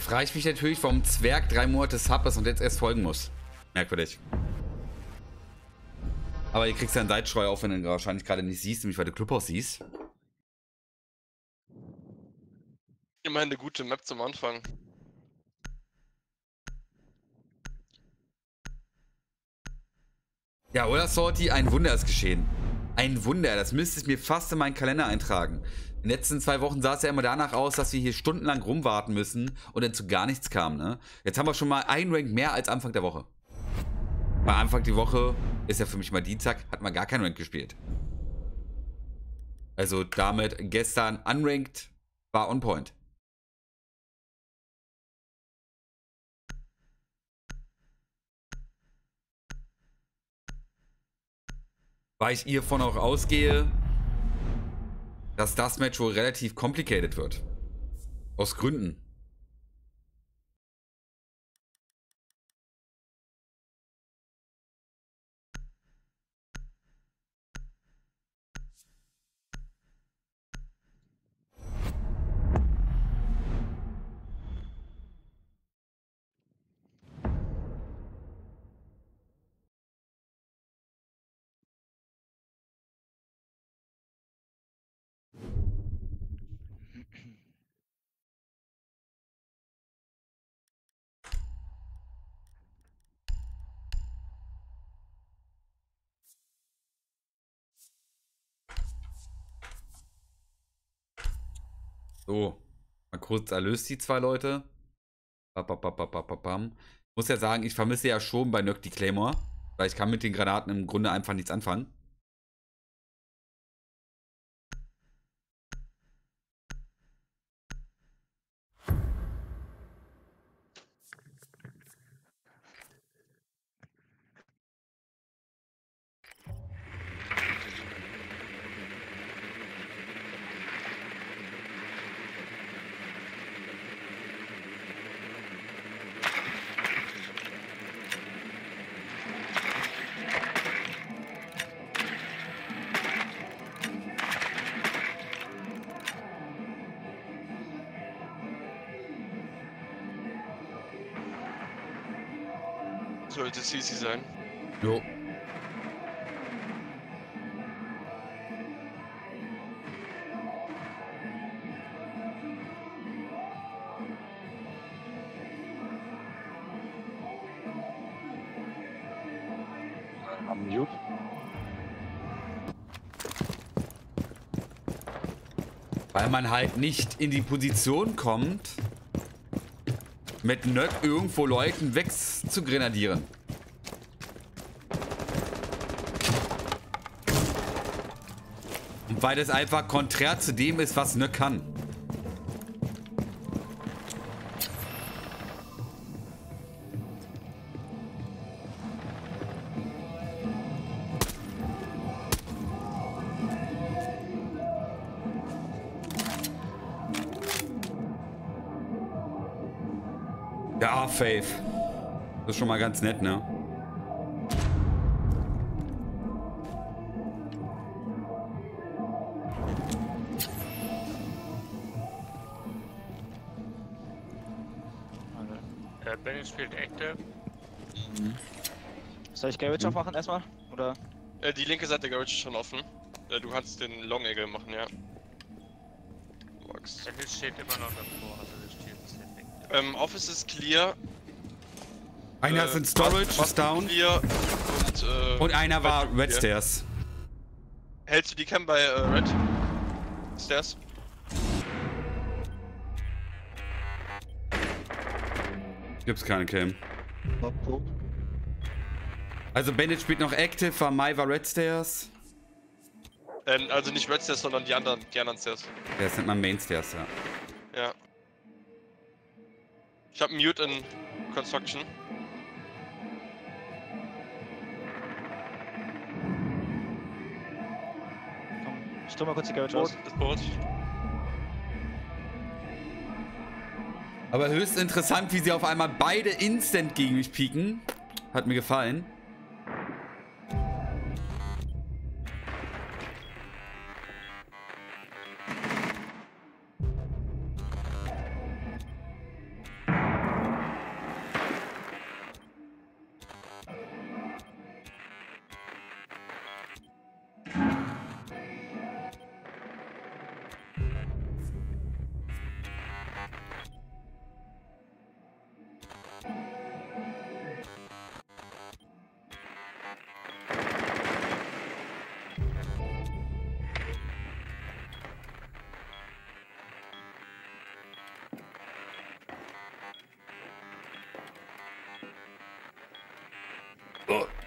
frage ich mich natürlich, warum Zwerg 3 Monate Sub ist und jetzt erst folgen muss. Merkwürdig. Aber ihr kriegst ja einen Seitschrei auf, wenn du ihn wahrscheinlich gerade nicht siehst, nämlich weil du Clubhouse siehst. Immerhin eine gute Map zum Anfang. Ja, oder Sorti, ein Wunder ist geschehen. Ein Wunder, das müsste ich mir fast in meinen Kalender eintragen. In den letzten 2 Wochen sah es ja immer danach aus, dass wir hier stundenlang rumwarten müssen und dann zu gar nichts kam, ne? Jetzt haben wir schon mal einen Rank mehr als Anfang der Woche. Bei Anfang die Woche ist ja für mich mal Dienstag, hat man gar keinen Rank gespielt. Also damit gestern unranked war on point. Weil ich hiervon auch ausgehe, dass das Match wohl relativ complicated wird. Aus Gründen. So, mal kurz erlöst die 2 Leute. Ich muss ja sagen, ich vermisse ja schon bei Nøkk die Claymore, weil ich kann mit den Granaten im Grunde einfach nichts anfangen. Sollte CC sein. Jo. Am Mute. Weil man halt nicht in die Position kommt, mit Nøkk irgendwo Leuten wegzugrenadieren. Und weil das einfach konträr zu dem ist, was Nøkk kann. Faith. Das ist schon mal ganz nett, ne? Bandit spielt Echo. Mhm. Soll ich Garage aufmachen erstmal? Oder? Die linke Seite der Garage ist schon offen. Du kannst den Long Eagle machen, ja. Bandit steht immer noch davor, also das steht perfekt. Office ist clear. Einer ist in Storage, ist down. Und einer war Red Stairs. Hältst du die Cam bei Red Stairs? Gibt's keine Cam. Also Bandit spielt noch Active, war Mai war Red Stairs. Also nicht Red Stairs, sondern die anderen Stairs. Ja, das nennt man Main Stairs, ja. Ja. Ich hab Mute in Construction. Ich tu mal kurz die Garage aus. Das Boot. Aber höchst interessant, wie sie auf einmal beide instant gegen mich pieken. Hat mir gefallen.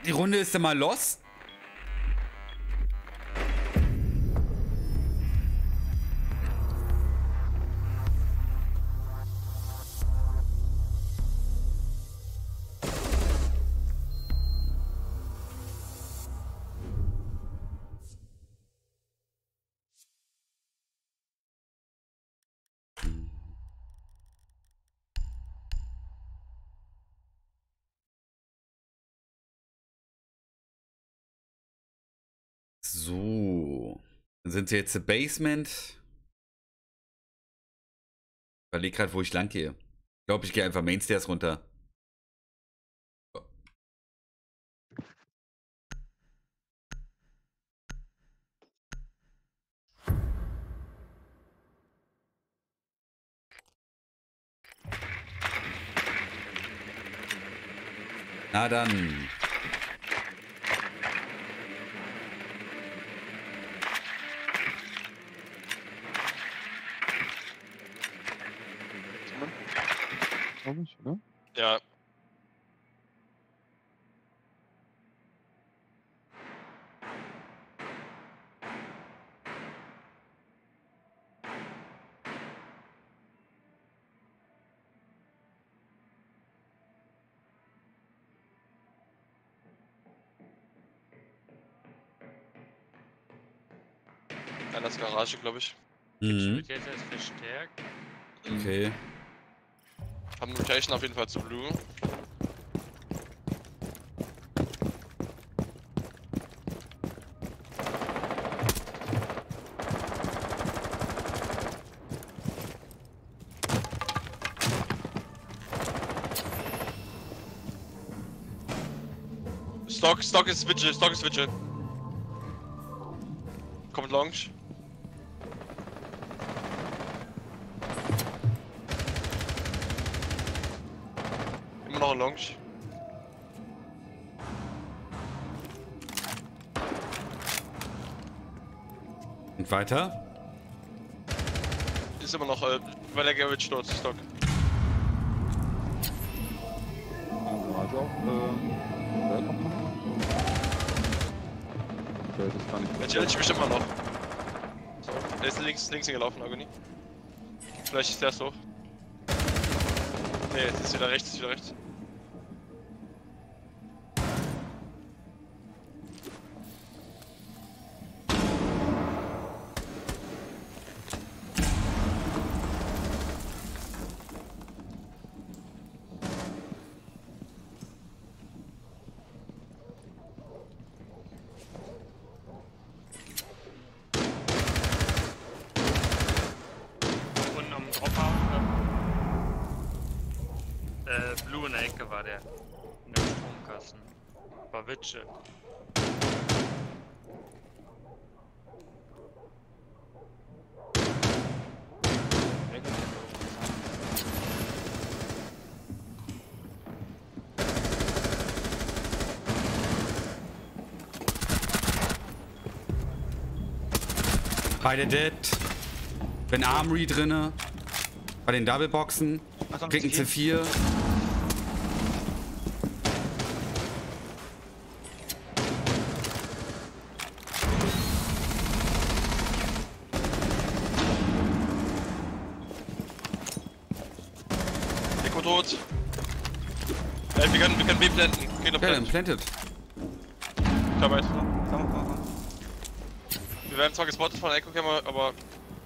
Die Runde ist immer los. So, dann sind sie jetzt im Basement. Ich überlege gerade, wo ich lang gehe. Ich glaube, ich gehe einfach Mainstairs runter. So. Na dann. Ich, oder? Ja. An das Garage, glaube ich. Mhm. Ich bin jetzt erst verstärkt. Okay. Haben Mutation auf jeden Fall zu Blue. Stock ist Vigil, Stock ist Vigil. Kommt Launch. Noch Launch. Und weiter? Ist immer noch, weil der Garage dort ist, Stock. Garage auch. Der challenge mich immer noch. So, der ist links hingelaufen, Agony. Vielleicht ist der erst hoch. Ne, jetzt ist wieder rechts, ist wieder rechts. Beide dead. Bin Armory drinne. Bei den Doubleboxen. Kriegen C4. Wir können B planten. Geht auf Plant. Planted. Termite. Wir werden zwar gespottet von Echo Camera, aber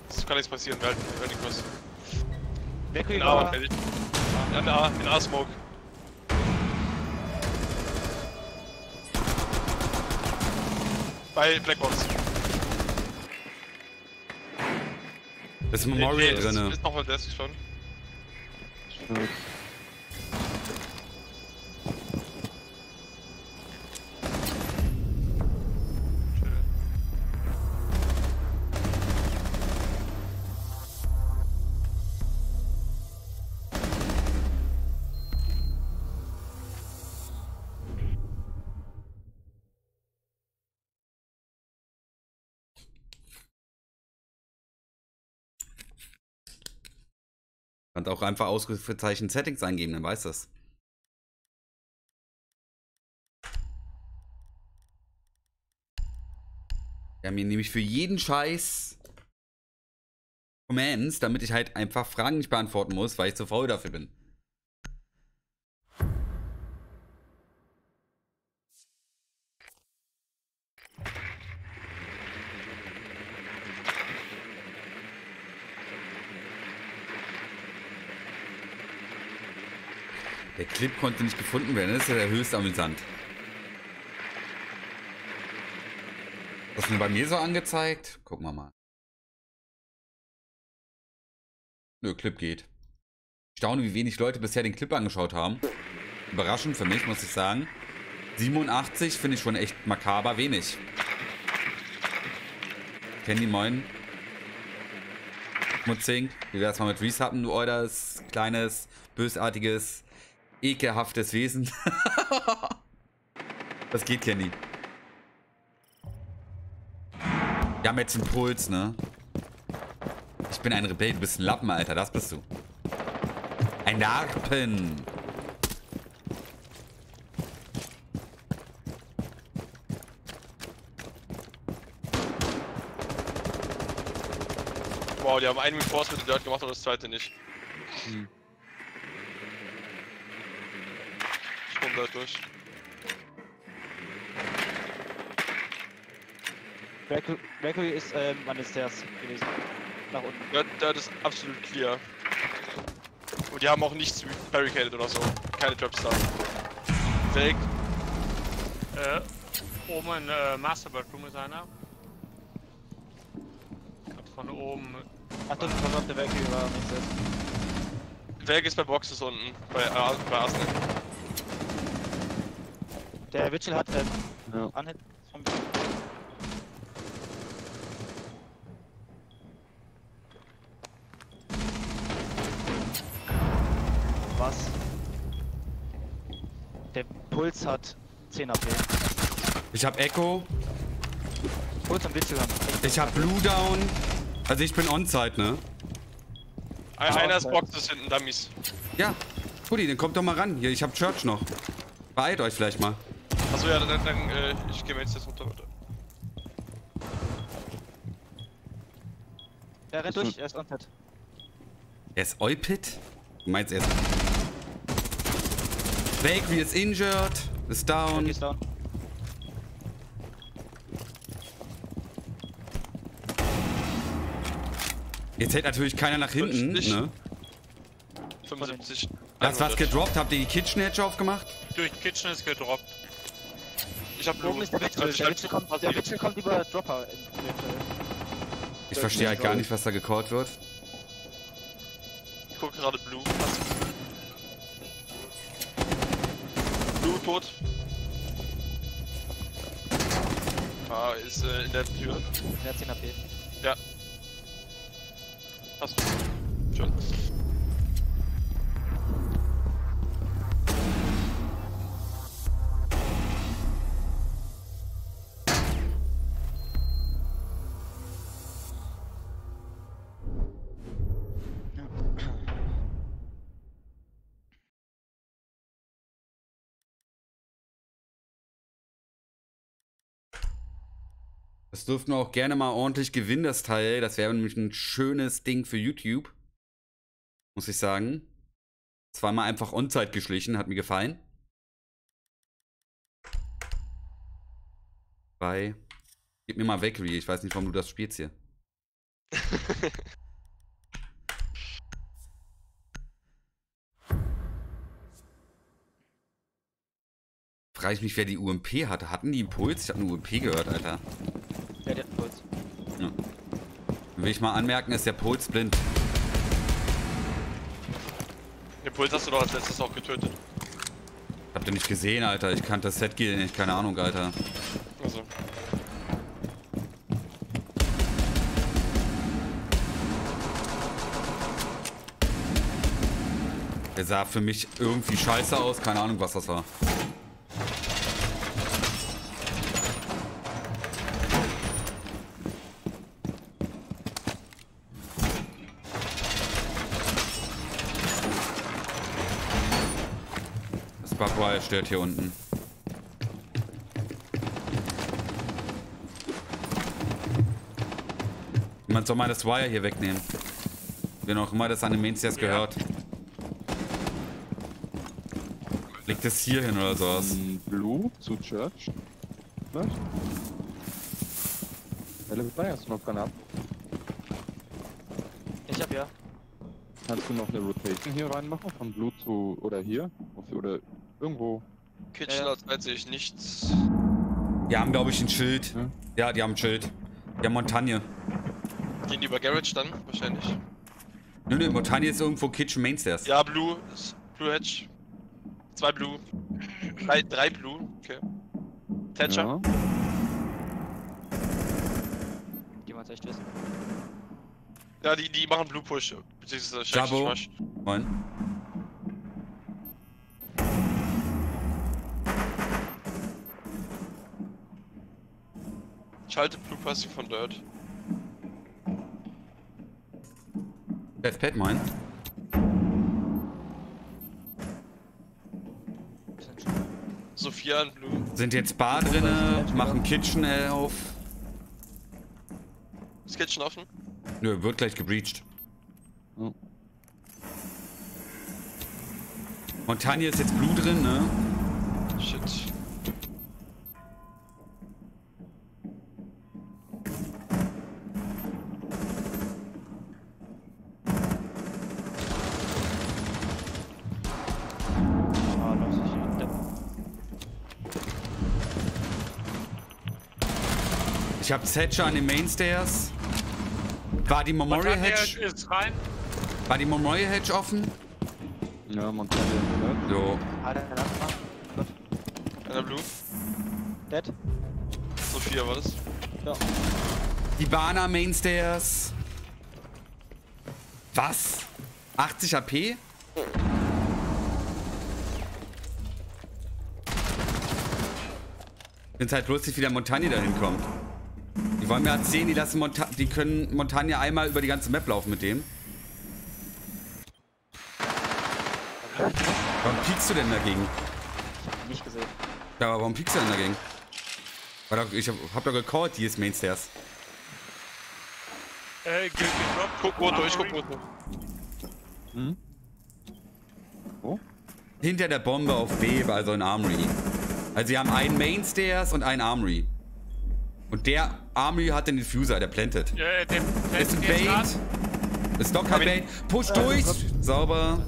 es kann nichts passieren. Wir halten den Kurs. In A, in A Smoke. Bei Blackbox. Das ist Memorial drinne. Ist noch mal Desk schon. Stimmt. Und auch einfach Ausrufezeichen Settings eingeben, dann weiß das. Wir haben hier nämlich für jeden Scheiß Commands, damit ich halt einfach Fragen nicht beantworten muss, weil ich zu faul dafür bin. Der Clip konnte nicht gefunden werden, das ist ja der höchste amüsant. Was ist denn bei mir so angezeigt? Gucken wir mal. Nö, Clip geht. Ich staune, wie wenig Leute bisher den Clip angeschaut haben. Überraschend für mich, muss ich sagen. 87 finde ich schon echt makaber wenig. Candy, moin. Mutzing, wie wär's mal mit Resappen, du Euders, kleines, bösartiges, ekelhaftes Wesen. Das geht, Candy. Wir haben jetzt einen Puls, ne? Ich bin ein Rebell, du bist ein Lappen, Alter. Das bist du. Ein Larpen. Wow, die haben einen Force mit dem Dirt gemacht, aber das zweite nicht. Hm. Durch. Valkyrie ist an den Stairs gewesen. Nach unten. Ja, das ist absolut clear. Und die haben auch nichts barricaded oder so. Keine Traps da. Fake. Oben in Master Bedroom ist einer. Hat von oben. Achtung, von auf der Valkyrie war nichts. Valkyrie ist bei Boxes unten. Bei Arsenal. Der Witchel hat no. Anhit vom Was? Der Puls hat 10 AP. Ich hab Echo. Puls am Witchel an. Ich hab Blue Down. Also ich bin onside, ne? Einer ist Boxes hinten, Dummies. Ja, Pudi, dann kommt doch mal ran. Hier, ich hab Church noch. Beeilt euch vielleicht mal. Achso, ja, dann ich gehe mir jetzt runter, bitte. Er rennt durch, er ist on-pit. Er ist on-pit? Du meinst, er ist on-pit. Valkyrie ist injured, ist down. Okay, ist down. Jetzt hält natürlich keiner nach hinten, ne? 75. Das was gedroppt, habt ihr die Kitchen Edge aufgemacht? Durch Kitchen ist gedroppt. Ich hab oben ist der Witzel. Der Witzel kommt über Dropper. Ich verstehe halt gar nicht, was da gecallt wird. Ich guck gerade Blue. Blue tot. Ah, ist in der Tür. Der hat 10 AP. Ja. Hast du. Schön. Das dürften wir auch gerne mal ordentlich gewinnen, das Teil. Das wäre nämlich ein schönes Ding für YouTube. Muss ich sagen. Zweimal einfach on-site geschlichen, hat mir gefallen. 2. Gib mir mal Valkyrie, ich weiß nicht, warum du das spielst hier. Frage ich mich, wer die UMP hatte. Hatten die einen Puls? Ich habe eine UMP gehört, Alter. Ja, der hat Puls. Ja. Will ich mal anmerken, ist der Puls blind. Den Puls hast du doch als letztes auch getötet. Habt ihr nicht gesehen, Alter. Ich kannte das Set-Gear nicht. Keine Ahnung, Alter. Also. Der sah für mich irgendwie scheiße aus. Keine Ahnung, was das war. Stört hier unten. Jemand soll mal das Wire hier wegnehmen. Wen auch immer das an den Mainstairs gehört. Legt es hier hin oder sowas. Blue zu Church. Was? Hast du noch Granaten? Ich hab ja. Kannst du noch eine Rotation hier reinmachen? Von Blue zu... oder hier? Oder irgendwo? Kitchen outside sehe ich nichts. Die haben glaube ich ein Schild. Hm? Ja, die haben ein Schild. Die haben Montagne. Gehen die über Garage dann? Wahrscheinlich. Nö, nö, Montagne ist irgendwo Kitchen Mainstairs. Ja, Blue. Blue Hedge. 2 Blue. 3 Blue. Okay. Thatcher. Ja. Die wollen es echt wissen. Ja, die machen Blue Push. Beziehungsweise Scheiße. Moin. Schalte Blue Passive von Dirt. Left Pad mein. Sophia und Blue. Sind jetzt Bar drinne, machen Kitchen auf. Ist Kitchen offen? Nö, wird gleich gebreached. Oh. Montagne ist jetzt Blue drin, ne? Shit. Ich hab Thatcher an den Mainstairs. War die Memorial Hedge? Ist rein. War die Memorial Hedge offen? Ja, Montagne. So. Einer Blue. Dead. Sophia war das. Ja. Die Bana Mainstairs. Was? 80 AP? Ich find's halt lustig, wie der Montagne dahin kommt. Die wollen mir erzählen, die können Montagne einmal über die ganze Map laufen mit dem. Warum piekst du denn dagegen? Ich hab ihn nicht gesehen. Ja, aber warum piekst du denn dagegen? Ich hab doch gecallt, die ist Mainstairs. Guck Motor, ich guck Motor. Hm? Wo? Hinter der Bombe auf B, also in Armory. Also sie haben einen Mainstairs und einen Armory. Und der Armory hat den Infuser, der plantet. Ja, der ist ein Bait. Ist doch kein Bait. Push durch. Sauber.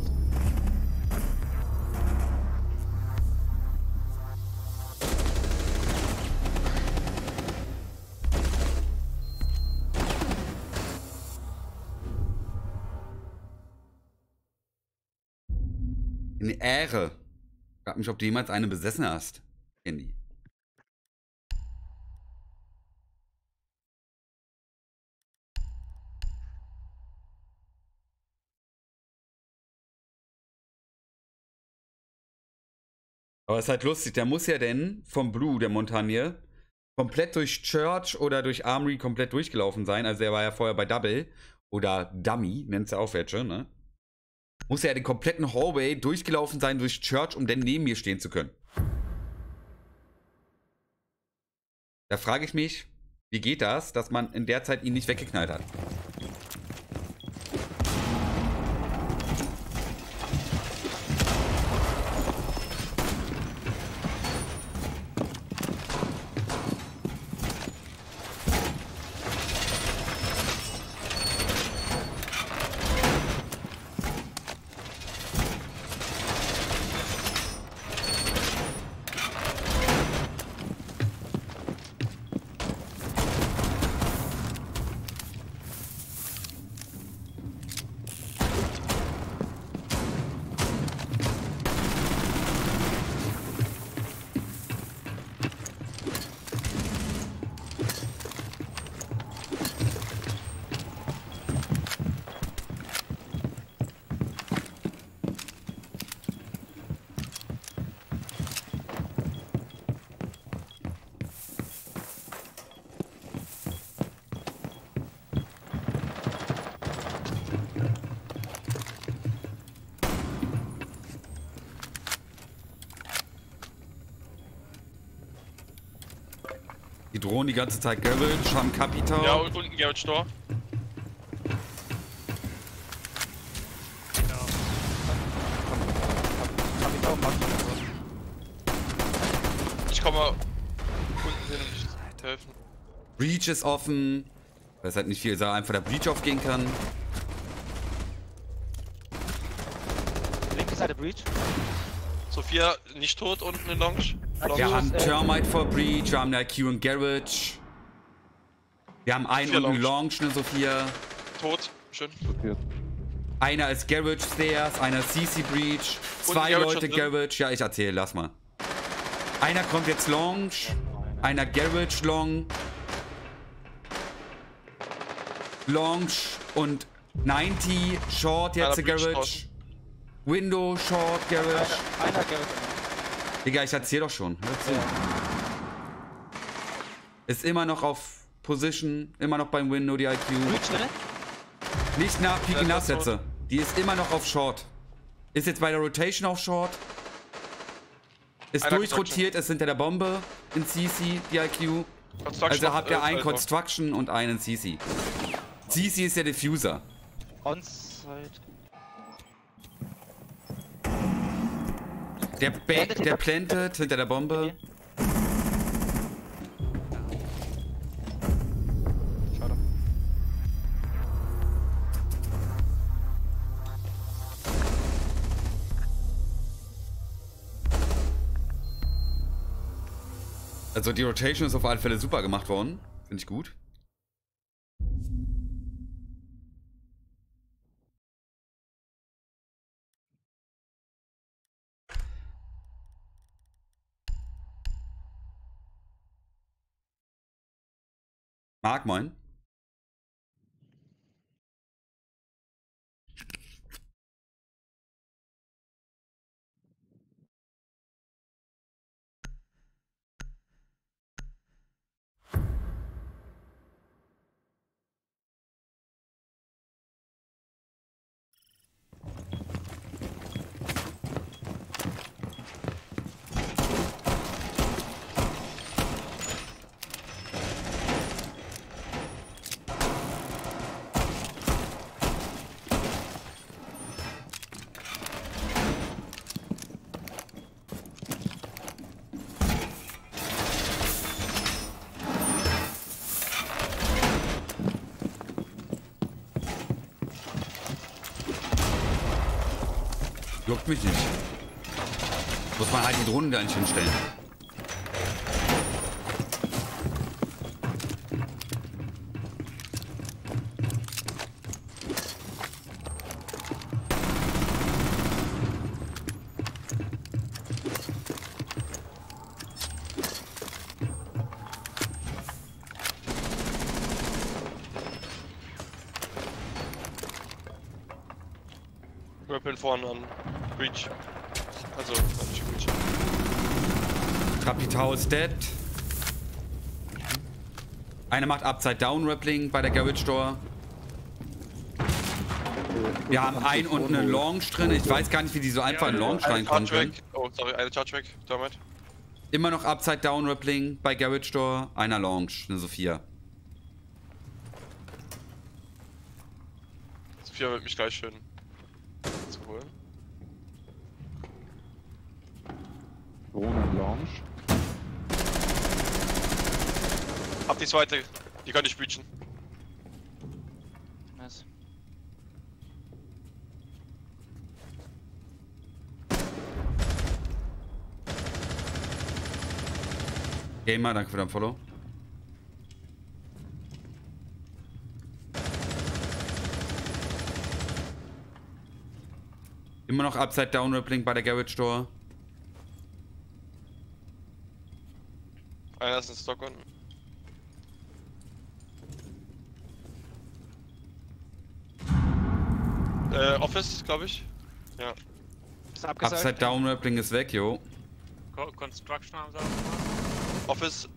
Eine Ehre. Ich frag mich, ob du jemals eine besessen hast. Handy. Aber es ist halt lustig, der muss ja denn vom Blue, der Montagne, komplett durch Church oder durch Armory komplett durchgelaufen sein. Also er war ja vorher bei Double oder Dummy, nennt's ja auch welche, ne? Muss ja den kompletten Hallway durchgelaufen sein durch Church, um dann neben mir stehen zu können. Da frage ich mich, wie geht das, dass man in der Zeit ihn nicht weggeknallt hat? Die ganze Zeit Garage, haben Kapital. Ja, und unten Garage Store. mal unten hin und helfen. Breach ist offen. Weil es halt nicht viel sah, einfach der Breach aufgehen kann. Linke Seite Breach. Sophia nicht tot unten in Lounge. Wir haben Termite vor Breach, wir haben eine IQ in Garage. Wir haben einen unten in Lounge, ne Sophia. Tot, schön. Sophia. Einer ist Garage Stairs, einer ist CC Breach, zwei Leute Garage. Ja, ich erzähle, lass mal. Einer kommt jetzt Long, einer Garage Long. Long und 90 Short jetzt Garage. Window Short Garage. Einer Garage. Digga, ich erzähle doch schon. Ja. Ist immer noch auf Position, immer noch beim Window die IQ. Nicht nach Peaking Nachsätze. Die ist immer noch auf Short. Ist jetzt bei der Rotation auf Short. Ist einer durchrotiert, ist hinter der Bombe. In CC, die IQ. Also habt ihr einen Construction und einen CC. CC ist der Diffuser. Onside. Der plantet hinter der Bombe. Also die Rotation ist auf alle Fälle super gemacht worden. Finde ich gut. Marc, moin. Juckt mich nicht. Muss man halt die Drohnen gar nicht hinstellen. Rappeln vorne an. Breach. Also, Breach. Kapital ist dead. Einer macht Upside Down Rappling bei der Garage Door. Wir haben einen und eine Launch drin. Ich weiß gar nicht, wie die so einfach in Launch reinkommen. Oh, sorry, eine Charge weg. Damit. Immer noch Upside Down Rappling bei Garage Door. Einer Launch, eine Sophia. Sophia wird mich gleich schön zu holen. Drohne Launch. Hab die zweite, die kann ich breachen. Nice. Gamer, danke für dein Follow. Immer noch Upside Down Rappling bei der Garage Door. Einer ist in Stock unten. Office, glaube ich. Ja. Ist abgesagt. Upside Down Rappling ist weg, jo. Construction haben sie auch. Office.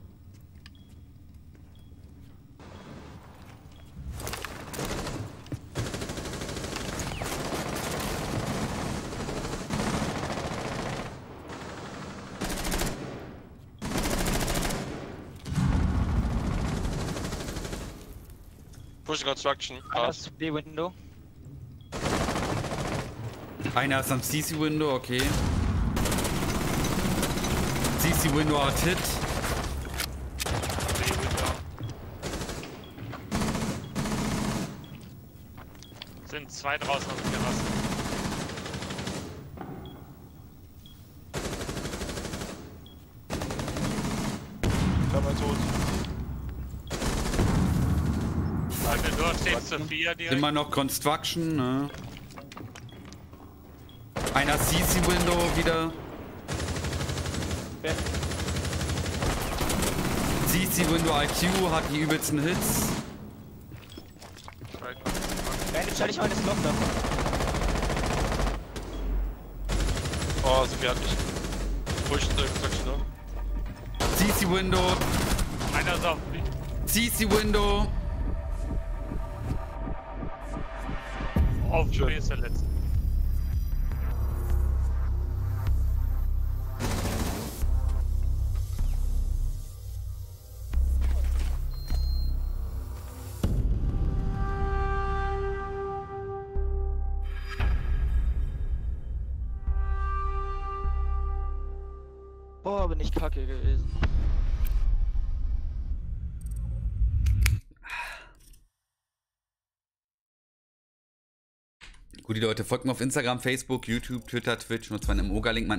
Construction. Einer ist am B-Window. Einer ist am CC-Window, okay. It's easy when you are hit. Sind zwei draußen auf der Terrasse. Termite tot. Bei mir dort steht zu 4 direkt. Immer noch Construction, ne? Einer CC-Window wieder. CC-Window IQ hat die übelsten Hits. Bandit, stell dich mal in das Loch da. Oh, Sophie hat mich. Pusht, Construction, ne? CC-Window. Einer ist auf mich. CC-Window. Auf B ist der letzte. Boah, bin ich kacke gewesen. Gut, die Leute, folgt mir auf Instagram, Facebook, YouTube, Twitter, Twitch, nutzt meinen MMOGA-Link,